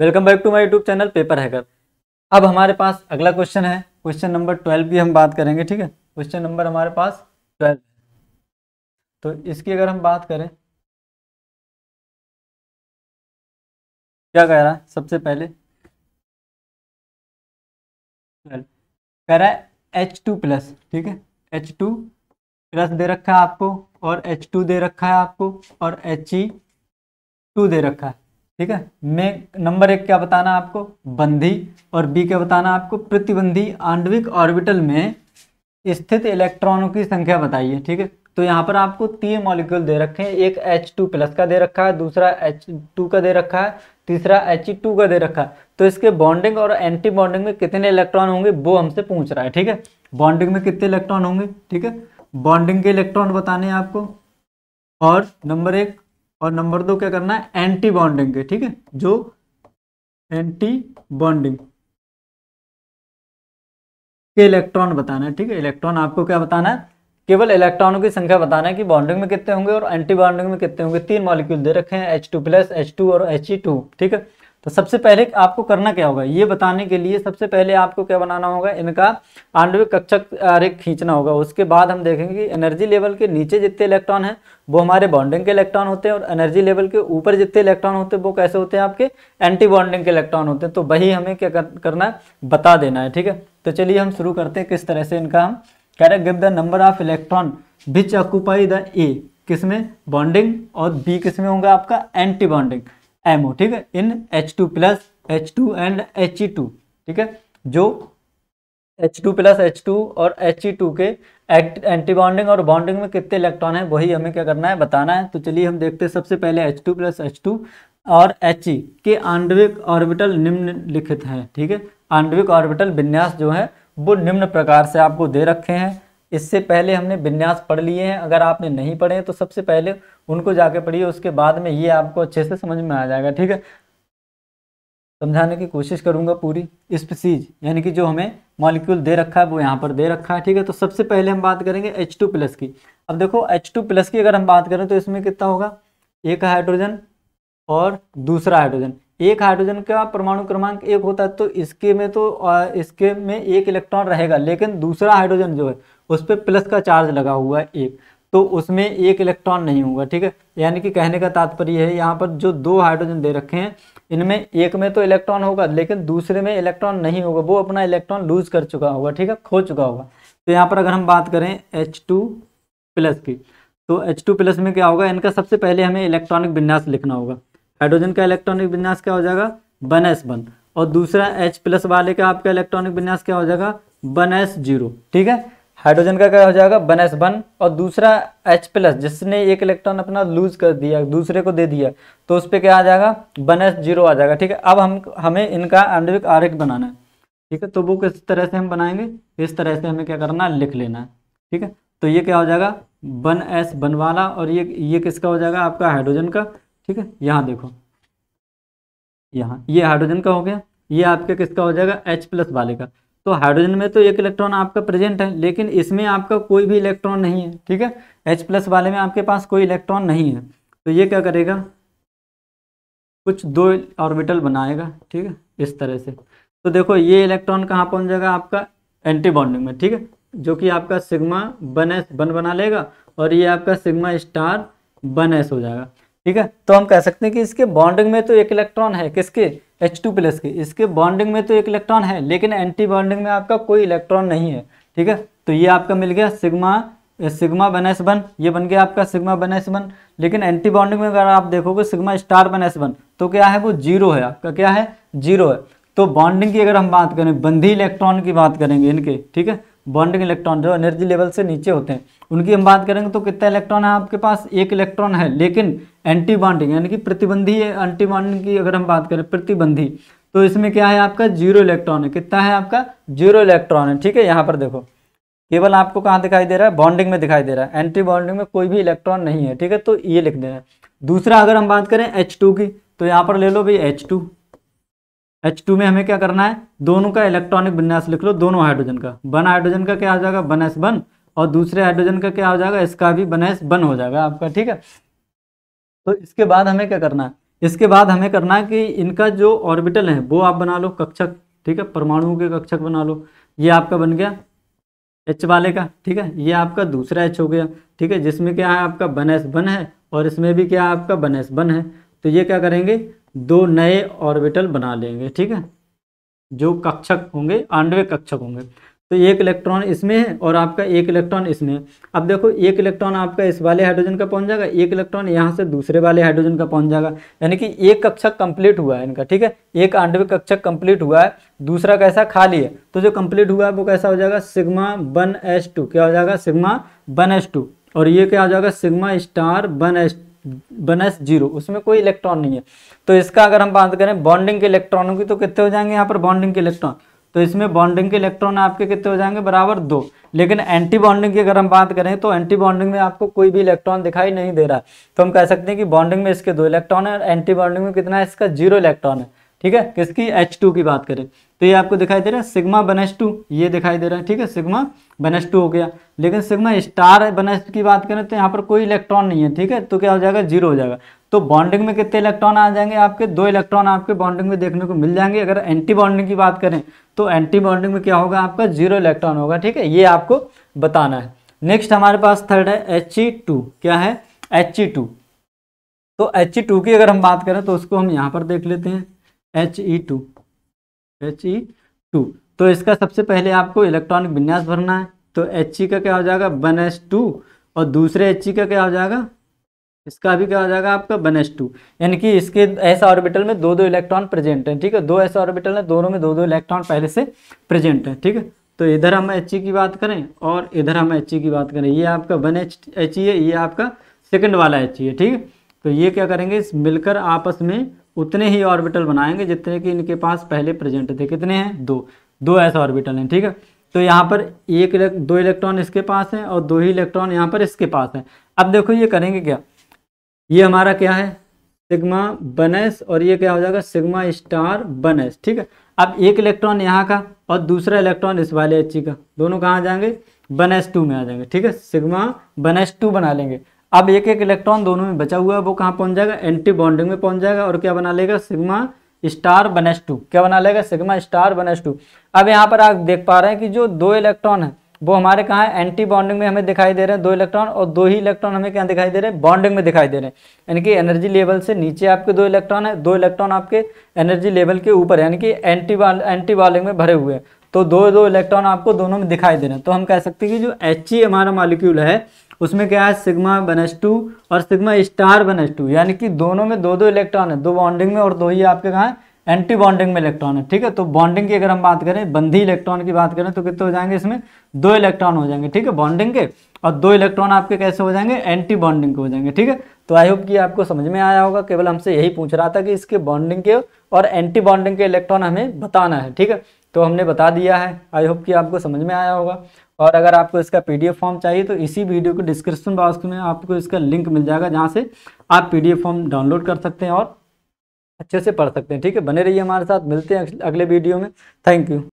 Welcome back to my YouTube channel paper hacker. अब हमारे पास अगला क्वेश्चन है, क्वेश्चन नंबर 12 की हम बात करेंगे। ठीक है, क्वेश्चन नंबर हमारे पास 12 है, तो इसकी अगर हम बात करें क्या कह रहा है। सबसे पहले कह रहा है H2+। ठीक है, H2+ दे रखा है आपको और H2 दे रखा है आपको और He2 दे रखा है। ठीक है, में नंबर 1 क्या बताना है आपको, बंधी, और B क्या बताना है आपको, प्रतिबंधी आणविक ऑर्बिटल में स्थित इलेक्ट्रॉनों की संख्या बताइए। ठीक है, तो यहाँ पर आपको 3 मॉलिक्यूल दे रखे हैं, एक H2+ का दे रखा है, दूसरा H2 का दे रखा है, तीसरा He2 का दे रखा है। तो इसके बॉन्डिंग और एंटी बॉन्डिंग में कितने इलेक्ट्रॉन होंगे वो हमसे पूछ रहा है। ठीक है, बॉन्डिंग में कितने इलेक्ट्रॉन होंगे, ठीक है, बॉन्डिंग के इलेक्ट्रॉन बताने हैं आपको, और नंबर 1 और नंबर 2 क्या करना है, एंटी बॉन्डिंग के। ठीक है, जो एंटी बॉन्डिंग के इलेक्ट्रॉन बताना है। ठीक है, इलेक्ट्रॉन आपको क्या बताना है, केवल इलेक्ट्रॉनों की संख्या बताना है कि बॉन्डिंग में कितने होंगे और एंटी बॉन्डिंग में कितने होंगे। 3 मॉलिक्यूल दे रखे हैं, H2+, H2 और He2। ठीक है, तो सबसे पहले आपको करना क्या होगा, ये बताने के लिए सबसे पहले आपको क्या बनाना होगा, इनका आणविक कक्षक आरेख खींचना होगा। उसके बाद हम देखेंगे कि एनर्जी लेवल के नीचे जितने इलेक्ट्रॉन हैं वो हमारे बॉन्डिंग के इलेक्ट्रॉन होते हैं, और एनर्जी लेवल के ऊपर जितने इलेक्ट्रॉन होते हैं वो कैसे होते हैं, आपके एंटी बॉन्डिंग के इलेक्ट्रॉन होते हैं। तो वही हमें क्या करना है, बता देना है। ठीक है, तो चलिए हम शुरू करते हैं किस तरह से। इनका हम कह रहे give the number of electron which occupy the ए, किसमें बॉन्डिंग, और बी किसमें होगा आपका एंटी बॉन्डिंग, MO। ठीक है, इन H2+, H2 एंड He2। ठीक है, जो H2+, H2 और He2 के एंटी बॉन्डिंग और बॉन्डिंग में कितने इलेक्ट्रॉन है वही हमें क्या करना है, बताना है। तो चलिए हम देखते हैं सबसे पहले H2+, H2 और He के आणविक ऑर्बिटल निम्नलिखित हैं। ठीक है, आणविक ऑर्बिटल विन्यास जो है वो निम्न प्रकार से आपको दे रखे हैं। इससे पहले हमने विन्यास पढ़ लिए हैं, अगर आपने नहीं पढ़े तो सबसे पहले उनको जाके पढ़िए, उसके बाद में ये आपको अच्छे से समझ में आ जाएगा। ठीक है, समझाने की कोशिश करूंगा पूरी। स्पीसीज यानी कि जो हमें मॉलिक्यूल दे रखा है वो यहाँ पर दे रखा है। ठीक है, तो सबसे पहले हम बात करेंगे H2+ की। अब देखो H2+ की अगर हम बात करें तो इसमें कितना होगा, एक हाइड्रोजन और दूसरा हाइड्रोजन। एक हाइड्रोजन का परमाणु क्रमांक 1 होता है, तो इसके में एक इलेक्ट्रॉन रहेगा, लेकिन दूसरा हाइड्रोजन जो है उस पर प्लस का चार्ज लगा हुआ है 1, तो उसमें एक इलेक्ट्रॉन नहीं होगा। ठीक है, यानी कि कहने का तात्पर्य है यहाँ पर जो 2 हाइड्रोजन दे रखे हैं इनमें एक में तो इलेक्ट्रॉन होगा लेकिन दूसरे में इलेक्ट्रॉन नहीं होगा, वो अपना इलेक्ट्रॉन लूज कर चुका होगा। ठीक है, खो चुका होगा। तो यहाँ पर अगर हम बात करें H2+ की, तो H2+ में क्या होगा, इनका सबसे पहले हमें इलेक्ट्रॉनिक विन्यास लिखना होगा। हाइड्रोजन का इलेक्ट्रॉनिक विन्यास क्या हो जाएगा, 1s1, और दूसरा H+ वाले का आपका इलेक्ट्रॉनिक विन्यास क्या हो जाएगा, 1s0। ठीक है, हाइड्रोजन का क्या हो जाएगा, 1s1, और दूसरा H+ जिसने एक इलेक्ट्रॉन अपना लूज कर दिया, दूसरे को दे दिया, तो उस पर क्या आ जाएगा, 1s0 आ जाएगा। ठीक है, अब हमें इनका आणविक आरेख बनाना है। ठीक है, तो वो किस तरह से हम बनाएंगे, इस तरह से हमें क्या करना है, लिख लेना है। ठीक है, तो ये क्या हो जाएगा, 1s1 वाला, और ये किसका हो जाएगा आपका, हाइड्रोजन का। ठीक है, यहाँ देखो, यहाँ ये हाइड्रोजन का हो गया, ये आपका किसका हो जाएगा, H+ वाले का। तो हाइड्रोजन में तो एक इलेक्ट्रॉन आपका प्रेजेंट है लेकिन इसमें आपका कोई भी इलेक्ट्रॉन नहीं है। ठीक है, H+ वाले में आपके पास कोई इलेक्ट्रॉन नहीं है, तो ये क्या करेगा, कुछ 2 ऑर्बिटल बनाएगा। ठीक है, इस तरह से। तो देखो ये इलेक्ट्रॉन कहाँ पहुँच जाएगा आपका, एंटी बॉन्डिंग में। ठीक है, जो कि आपका सिग्मा 1s1 बना लेगा और ये आपका सिग्मा स्टार 1s हो जाएगा। ठीक है, तो हम कह सकते हैं कि इसके बॉन्डिंग में तो एक इलेक्ट्रॉन है, किसके, H2+ के। इसके बॉन्डिंग में तो एक इलेक्ट्रॉन है लेकिन एंटी बॉन्डिंग में आपका कोई इलेक्ट्रॉन नहीं है। ठीक है, तो ये आपका मिल गया सिग्मा 1s1, ये बन गया आपका सिग्मा 1s1, लेकिन एंटी बॉन्डिंग में अगर आप देखोगे सिग्मा स्टार 1s1 तो क्या है वो 0 है, आपका क्या है, 0 है। तो बॉन्डिंग की अगर हम बात करें, बंधी इलेक्ट्रॉन की बात करेंगे इनके। ठीक है, बॉन्डिंग इलेक्ट्रॉन जो एनर्जी लेवल से नीचे होते हैं उनकी हम बात करेंगे तो कितना इलेक्ट्रॉन है आपके पास, एक इलेक्ट्रॉन है, लेकिन एंटी बॉन्डिंग यानी कि प्रतिबंधी एंटी बॉन्डिंग की अगर हम बात करें, प्रतिबंधी, तो इसमें क्या है आपका, 0 इलेक्ट्रॉन है। कितना है आपका, 0 इलेक्ट्रॉन है। ठीक है, यहाँ पर देखो केवल आपको कहाँ दिखाई दे रहा है, बॉन्डिंग में दिखाई दे रहा है, एंटी बॉन्डिंग में कोई भी इलेक्ट्रॉन नहीं है। ठीक है, तो ये लिख देना है। दूसरा अगर हम बात करें H2 की, तो यहाँ पर ले लो भाई H2। H2 में हमें क्या करना है, दोनों का इलेक्ट्रॉनिक विन्यास लिख लो, दोनों हाइड्रोजन का। 1 हाइड्रोजन का क्या हो जाएगा, 1s1, और दूसरे हाइड्रोजन का क्या हो जाएगा, इसका भी 1s1 हो जाएगा आपका। ठीक है, तो इसके बाद हमें क्या करना है, इसके बाद हमें करना है कि इनका जो ऑर्बिटल है वो आप बना लो कक्षक, ठीक है, परमाणुओं के कक्षक बना लो। ये आपका बन गया H वाले का, ठीक है, ये आपका दूसरा H हो गया, ठीक है, जिसमें क्या है आपका 1s1 है और इसमें भी क्या है आपका 1s1 है। तो ये क्या करेंगे, दो नए ऑर्बिटल बना लेंगे, ठीक है, जो कक्षक होंगे, आणविक कक्षक होंगे। तो एक इलेक्ट्रॉन इसमें है और आपका एक इलेक्ट्रॉन इसमें। अब देखो एक इलेक्ट्रॉन आपका इस वाले हाइड्रोजन का पहुंच जाएगा, एक इलेक्ट्रॉन यहाँ से दूसरे वाले हाइड्रोजन का पहुंच जाएगा, यानी कि एक कक्षक कंप्लीट हुआ है इनका, ठीक है, एक आणविक कक्षक कंप्लीट हुआ है, दूसरा कैसा खाली है। तो जो कंप्लीट हुआ है वो कैसा हो जाएगा, सिग्मा 1s2, क्या हो जाएगा सिग्मा 1s2, और ये क्या हो जाएगा सिग्मा स्टार 1s0, उसमें कोई इलेक्ट्रॉन नहीं है। तो इसका अगर हम बात करें बॉन्डिंग के इलेक्ट्रॉनों की, तो कितने हो जाएंगे यहाँ पर बॉन्डिंग के इलेक्ट्रॉन, तो इसमें बॉन्डिंग के इलेक्ट्रॉन आपके कितने हो जाएंगे, बराबर 2। लेकिन एंटी बॉन्डिंग की अगर हम बात करें तो एंटी बॉन्डिंग में आपको कोई भी इलेक्ट्रॉन दिखाई नहीं दे रहा है, तो हम कह सकते हैं कि बॉन्डिंग में इसके 2 इलेक्ट्रॉन है और एंटी बॉन्डिंग में कितना है इसका 0 इलेक्ट्रॉन है, ठीक है, किसकी H2 की बात करें। तो ये आपको दिखाई दे रहा है सिग्मा 1s2, ये दिखाई दे रहा है, ठीक है, सिग्मा 1s2 हो गया। लेकिन सिग्मा स्टार 1s की बात करें तो यहाँ पर कोई इलेक्ट्रॉन नहीं है, ठीक है, तो क्या हो जाएगा 0 हो जाएगा। तो बॉन्डिंग में कितने इलेक्ट्रॉन आ जाएंगे आपके, 2 इलेक्ट्रॉन आपके बॉन्डिंग में देखने को मिल जाएंगे। अगर एंटी बॉन्डिंग की बात करें तो एंटी बॉन्डिंग में क्या होगा आपका 0 इलेक्ट्रॉन होगा, ठीक है, ये आपको बताना है। नेक्स्ट हमारे पास थर्ड है He2, क्या है He2। तो He2 की अगर हम बात करें तो उसको हम यहाँ पर देख लेते हैं, He2। तो इसका सबसे पहले आपको इलेक्ट्रॉनिक विन्यास भरना है। तो He का क्या हो जाएगा 1s2 और दूसरे He का क्या हो जाएगा, इसका भी क्या हो जाएगा आपका 1s2, यानी कि इसके ऐसा ऑर्बिटल में 2-2 इलेक्ट्रॉन प्रेजेंट हैं, ठीक है, 2 ऐसा ऑर्बिटल है, दोनों में 2-2 इलेक्ट्रॉन पहले से प्रेजेंट हैं, ठीक है। तो इधर हम He की बात करें और इधर हम He की बात करें, ये आपका 1He है, ये आपका सेकंड वाला He है, ठीक है। तो ये क्या करेंगे, इस मिलकर आपस में उतने ही ऑर्बिटल बनाएंगे जितने कि इनके पास पहले प्रेजेंट थे। कितने हैं, 2 ऐसा ऑर्बिटल हैं, ठीक है। तो यहाँ पर 1-2 इलेक्ट्रॉन इसके पास हैं और 2 ही इलेक्ट्रॉन यहाँ पर इसके पास हैं। अब देखो ये करेंगे क्या, ये हमारा क्या है सिग्मा 1s और ये क्या हो जाएगा सिग्मा स्टार 1s, ठीक है। अब एक इलेक्ट्रॉन यहाँ का और दूसरा इलेक्ट्रॉन इस वाले He का, दोनों कहाँ आ जाएंगे 1s2 में आ जाएंगे, ठीक है, सिग्मा 1s2 बना लेंगे। अब एक इलेक्ट्रॉन दोनों में बचा हुआ है, वो कहाँ पहुँच जाएगा, एंटी बॉन्डिंग में पहुँच जाएगा और क्या बना लेगा सिग्मा स्टार 1s2, क्या बना लेगा सिग्मा स्टार 1s2। अब यहाँ पर आप देख पा रहे हैं कि जो 2 इलेक्ट्रॉन है वो हमारे कहाँ है, एंटी बॉन्डिंग में हमें दिखाई दे रहे हैं 2 इलेक्ट्रॉन, और 2 ही इलेक्ट्रॉन हमें क्या दिखाई दे रहे हैं, बॉन्डिंग में दिखाई दे रहे हैं, यानी कि एनर्जी लेवल से नीचे आपके 2 इलेक्ट्रॉन है, 2 इलेक्ट्रॉन आपके एनर्जी लेवल के ऊपर, यानी कि एंटी बॉन्डिंग में भरे हुए हैं। तो 2-2 इलेक्ट्रॉन आपको दोनों में दिखाई दे रहे हैं। तो हम कह सकते हैं कि जो He हमारा मॉलिक्यूल है उसमें क्या है सिग्मा 1s2 और सिग्मा स्टार 1s2, यानी कि दोनों में 2-2 इलेक्ट्रॉन है, 2 बॉन्डिंग में और 2 ही आपके कहाँ है एंटी बॉन्डिंग में इलेक्ट्रॉन है, ठीक है। तो बॉन्डिंग की अगर हम बात करें, बंधी इलेक्ट्रॉन की बात करें तो कितने हो जाएंगे, इसमें 2 इलेक्ट्रॉन हो जाएंगे, ठीक है, बॉन्डिंग के, और 2 इलेक्ट्रॉन आपके कैसे हो जाएंगे, एंटी बॉन्डिंग के हो जाएंगे, ठीक है। तो आई होप कि आपको समझ में आया होगा। केवल हमसे यही पूछ रहा था कि इसके बॉन्डिंग के और एंटी बॉन्डिंग के इलेक्ट्रॉन हमें बताना है, ठीक है, तो हमने बता दिया है। आई होप कि आपको समझ में आया होगा। और अगर आपको इसका PDF फॉर्म चाहिए तो इसी वीडियो के डिस्क्रिप्शन बॉक्स में आपको इसका लिंक मिल जाएगा, जहाँ से आप PDF फॉर्म डाउनलोड कर सकते हैं और अच्छे से पढ़ सकते हैं, ठीक है। बने रहिए हमारे साथ, मिलते हैं अगले वीडियो में। Thank you.